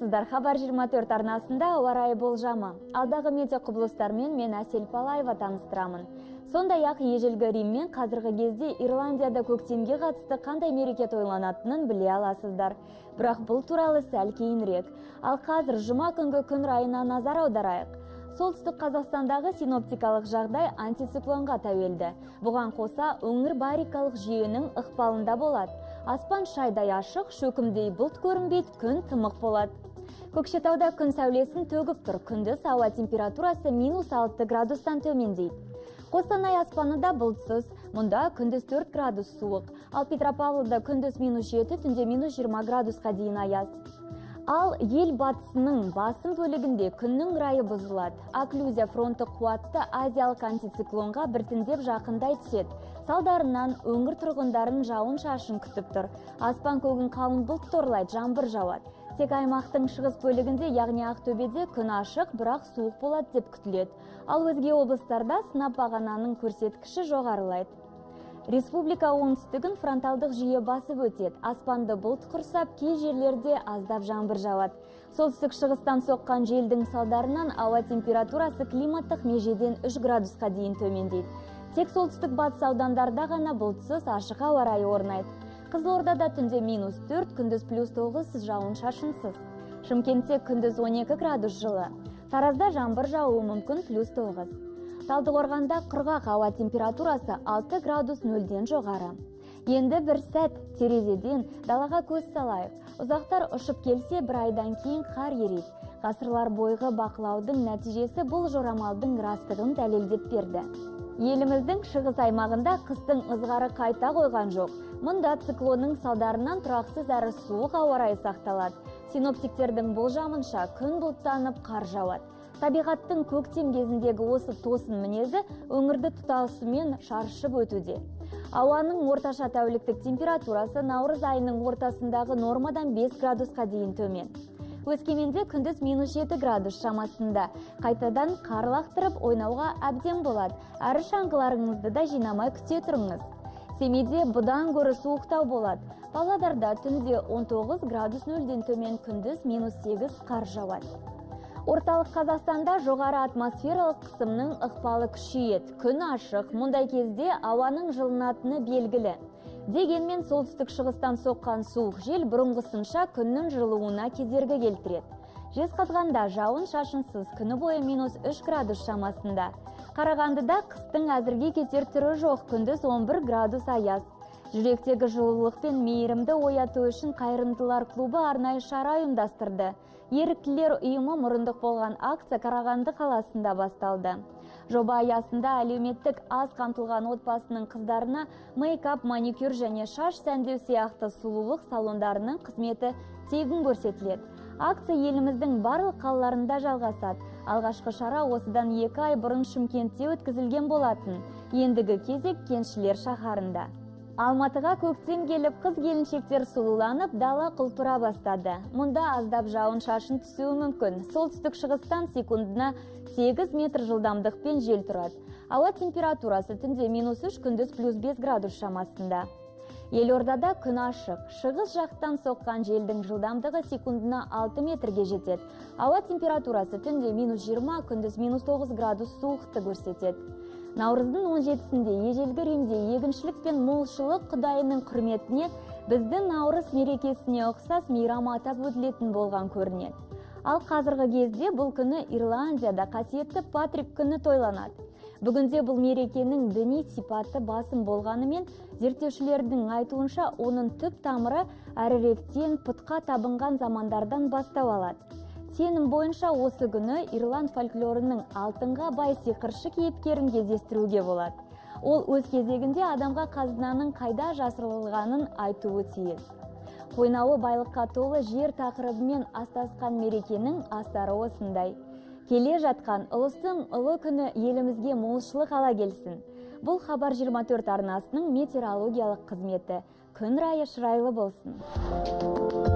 Сіздер Хабар 24 арнасында ауарайы болжамы. Алдағы медиа құбылыстармен мен Асел Палаева таныстырамын. Сондай-ақ ежелгі Риммен қазіргі кезде Ирландияда көктемге қатысты қандай мереке тойланатынын біле аласыздар. Бірақ бұл туралы сәл кейінірек. Ал қазір жұма күнгі күн райына назар аударайық. Солтүстік Қазақстандағы синоптикалық жағдай антициклонға тәуелді. Бұған қоса өңір барикалық жүйенің ықпалында болады. Аспан шайдай ашық, шөкімдей бұлт көрінбейді, күн тымық болады. Көкшетауда күн сәулесін төгіп тұр. Күндіз ауа температурасы -6 градустан төмендейді. Костанай аспаны да бұлтсыз. Мұнда күндіз 4 градус суық. Ал Петропавлда күндіз -7, түнде -20 градусқа дейін аяз. Ал ел батысының басым бөлігінде күннің райы бұзылады. Окклюзия фронты қуатты азиялық антициклонға біртіндеп жақындай түседі. Салдарынан өңір тұрғындарын жауын-шашын күтіп тұр. Аспан көгін қалың бұлт торлайды, жаңбыр жауады. Тек аймақтың шығыс бөлігінде, яғни Актобеде күн ашық, бірақ суық болады деп күтіледі. Ал өзге облыстарда сынап бағананың көрсеткіші жоғарылайды. Республика оңтүстігін фронталдық жүйе басып өтеді. Аспанды бұлт құрсап, кей жерлерде аздап жаңбыр жауады. Солтүстік шығыстан соққан желдің салдарынан ауа температурасы климаттық межеден 3 градусқа дейін төмендейді. Тек солтүстік батыс аудандарда ғана бұлтсыз ашық ауа райы орнайды. Кызылордада түнде -4, күндіз +9, жауын-шашынсыз. Шымкентте күндіз 12 градус жылы. Таразда жаңбыр жауы мүмкін +9. Талды-Курганда құрғақ ауа температурасы 6 градус 0-ден жоғары. Енді бір сәт терезеден далаға көз салайық. Ұзақтар ұшып келсе, бір айдан кейін қар ерейді. Ғасырлар бойғы бақылаудың нәтижесі бұл жорамалдың растығын дәлелдеп берді. Еліміздің шығыс аймағында қыстың ызғары қайта қойған жоқ. Мұнда циклонның салдарынан тұрақсыз әрі суық ауа райы сақталады. Синоптиктердің болжамынша күн бұлттанып қар жауады. Табиғаттың көктем кезіндегі осы тосын мінезі өңірді тұтасымен шаршып өтуде. Ауаның орташа тәуліктік температурасы наурыз айының ортасындағы нормадан 5 градусқа дейін төмен. Өскеменде күндіз -7 градус шамасында. Қайтадан қар лақтырып ойнауға әбден болады. Әрі шаңғыларыңызды да жинамай күте тұрыңыз. Семейде бұдан гөрі суықтау болады. Павлодарда түнде 19 градус 0-ден төмен, күндіз -8 қар жауады. Орталық Қазақстанда жоғары атмосфералық қысымның ықпалы күшейеді. Күн ашық, мұндай кезде ауаның жылынатыны белгілі. Дегенмен солтүстік шығыстан соққан суық жел бұрынғысынша күннің жылуына кедергі келтіреді. Жезқазғанда жауын шашынсыз, күні бойы -3 градус шамасында. Карагандыда қыстың әзірге кетер түрі жоқ, күндіз 11 градус аяз. Жүректегі жылулық пен мейірімді ояту үшін қайырымдылар клубы арнайы шара ұйымдастырды. Еріктілер ұйымы мұрындық болған акция Караганды қаласында басталды. Жоба аясында әлеуметтік аз қамтылған отбасының қыздарына мейкап, маникюр және шаш сәндеу сияқты сұлулық салондарының қызметі тегін көрсетіледі. Акция еліміздің барлық қалаларында жалғасады. Алғашқы шара осыдан 2 ай бұрын Шымкентте өткізілген болатын. Ендігі кезек кеншілер шаһарында. Алматыға көктем келіп, қыз-келіншектер сұлуланып, дала құлпыра бастады. Мұнда аздап жауын-шашын түсуі мүмкін. Солтүстік шығыстан секундына 8 метр жылдамдықпен жел тұрады. Ауа температурасы түнде -3, күндіз +5 градус шамасында. Елордада күн ашық. Шығыс жақтан соққан желдің жылдамдығы секундына 6 метрге жетеді. Ауа температурасы түнде -20, күндіз -9 градус суықты көрсетеді. Наурыздың 17-сінде ежелгі Римде егіншілік пен молшылық құдайының құрметіне біздің наурыз мерекесіне ұқсас мейрам атап өтілетін болған көрінеді. Ал қазіргі кезде бұл күні Ирландияда қасиетті Патрик күні тойланады. Бүгінде бұл мерекенің діни сипаты басым болғанымен, зерттеушілердің айтуынша оның түп тамыры әріректен пұтқа табынған замандардан бастау алады. Сенім бойынша осы күні Ирланд фольклорының алтынға бай сиқыршы кейіпкерін кездестіруге болады. Ол өз кезегінде адамға қазынаның қайда жасырылғанын айтуы тиіс. Қойнауы байлыққа толы жер тақырыбымен астасқан мерекенің астары осындай. Келе жатқан ұлыстың ұлы күні елімізге молшылық ала келсін. Бұл Хабар 24 арнасының метеорологиялық қызметі. Күн райы шырайлы болсын.